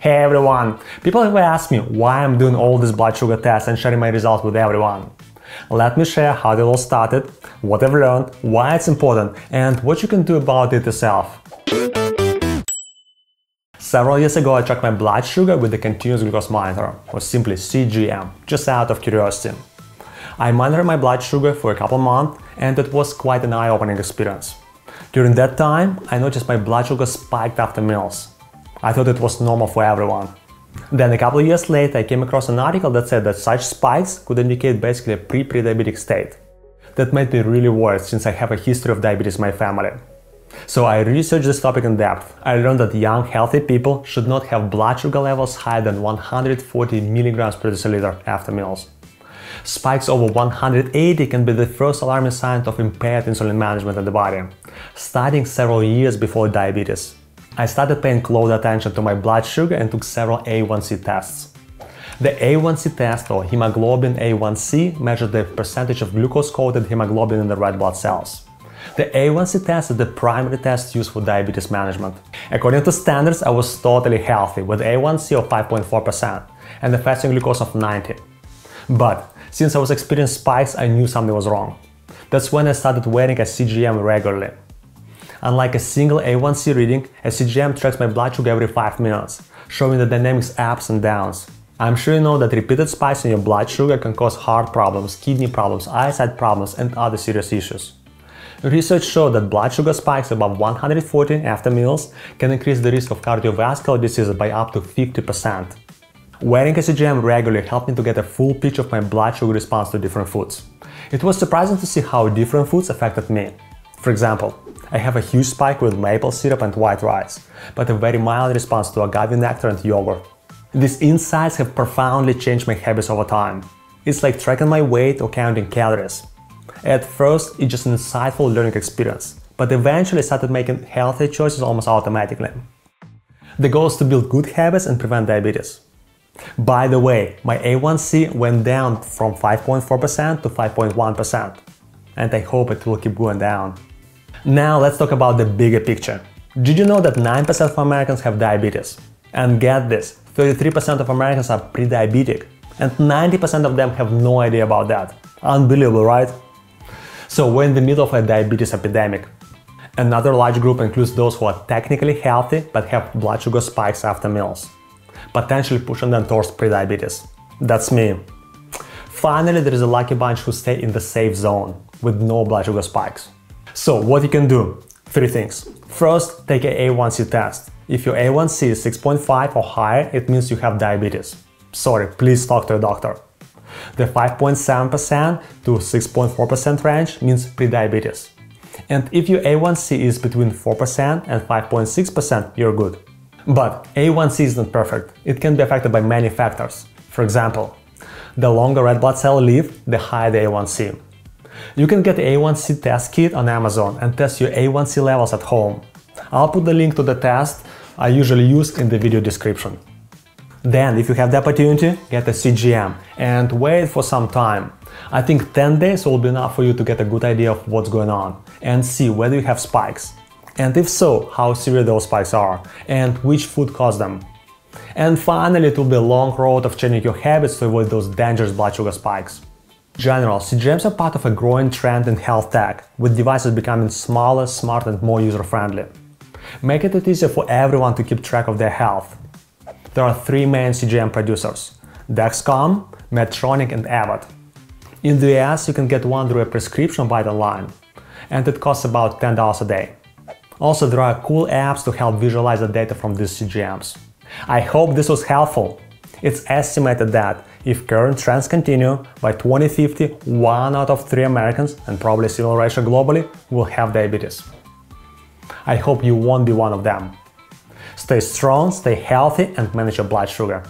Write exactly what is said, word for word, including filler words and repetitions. Hey everyone! People have asked me why I'm doing all these blood sugar tests and sharing my results with everyone. Let me share how it all started, what I've learned, why it's important, and what you can do about it yourself. Several years ago I tracked my blood sugar with the Continuous Glucose Monitor, or simply C G M, just out of curiosity. I monitored my blood sugar for a couple months, and it was quite an eye-opening experience. During that time, I noticed my blood sugar spiked after meals. I thought it was normal for everyone. Then a couple of years later I came across an article that said that such spikes could indicate basically a pre-pre-diabetic state. That made me really worried since I have a history of diabetes in my family. So I researched this topic in depth. I learned that young healthy people should not have blood sugar levels higher than one hundred forty milligrams per deciliter after meals. Spikes over one hundred eighty can be the first alarming sign of impaired insulin management in the body, starting several years before diabetes. I started paying close attention to my blood sugar and took several A one C tests. The A one C test, or hemoglobin A one C, measured the percentage of glucose-coated hemoglobin in the red blood cells. The A one C test is the primary test used for diabetes management. According to standards, I was totally healthy, with A one C of five point four percent and a fasting glucose of ninety. But since I was experiencing spikes, I knew something was wrong. That's when I started wearing a C G M regularly. Unlike a single A one C reading, a C G M tracks my blood sugar every five minutes, showing the dynamics ups and downs. I'm sure you know that repeated spikes in your blood sugar can cause heart problems, kidney problems, eyesight problems, and other serious issues. Research showed that blood sugar spikes above one hundred forty after meals can increase the risk of cardiovascular disease by up to fifty percent. Wearing a C G M regularly helped me to get a full picture of my blood sugar response to different foods. It was surprising to see how different foods affected me. For example, I have a huge spike with maple syrup and white rice, but a very mild response to agave nectar and yogurt. These insights have profoundly changed my habits over time. It's like tracking my weight or counting calories. At first, it's just an insightful learning experience, but eventually I started making healthy choices almost automatically. The goal is to build good habits and prevent diabetes. By the way, my A one C went down from five point four percent to five point one percent, and I hope it will keep going down. Now let's talk about the bigger picture. Did you know that nine percent of Americans have diabetes? And get this, thirty-three percent of Americans are pre-diabetic, and ninety percent of them have no idea about that. Unbelievable, right? So we're in the middle of a diabetes epidemic. Another large group includes those who are technically healthy but have blood sugar spikes after meals, potentially pushing them towards pre-diabetes. That's me. Finally, there is a lucky bunch who stay in the safe zone with no blood sugar spikes. So what you can do? Three things. First, take an A one C test. If your A one C is six point five or higher, it means you have diabetes. Sorry, please talk to a doctor. The five point seven percent to six point four percent range means pre-diabetes. And if your A one C is between four percent and five point six percent, you're good. But A one C isn't perfect. It can be affected by many factors. For example, the longer red blood cell live, the higher the A one C. You can get the A one C test kit on Amazon and test your A one C levels at home. I'll put the link to the test I usually use in the video description. Then, if you have the opportunity, get a C G M and wait for some time. I think ten days will be enough for you to get a good idea of what's going on and see whether you have spikes. And if so, how severe those spikes are and which food caused them. And finally, it will be a long road of changing your habits to avoid those dangerous blood sugar spikes. In general, C G Ms are part of a growing trend in health tech, with devices becoming smaller, smarter, and more user-friendly. Making it easier for everyone to keep track of their health. There are three main C G M producers – Dexcom, Medtronic, and Abbott. In the U S, you can get one through a prescription right online, and it costs about ten dollars a day. Also, there are cool apps to help visualize the data from these C G Ms. I hope this was helpful! It's estimated that, if current trends continue, by twenty fifty, one out of three Americans, and probably a similar ratio globally, will have diabetes. I hope you won't be one of them. Stay strong, stay healthy, and manage your blood sugar.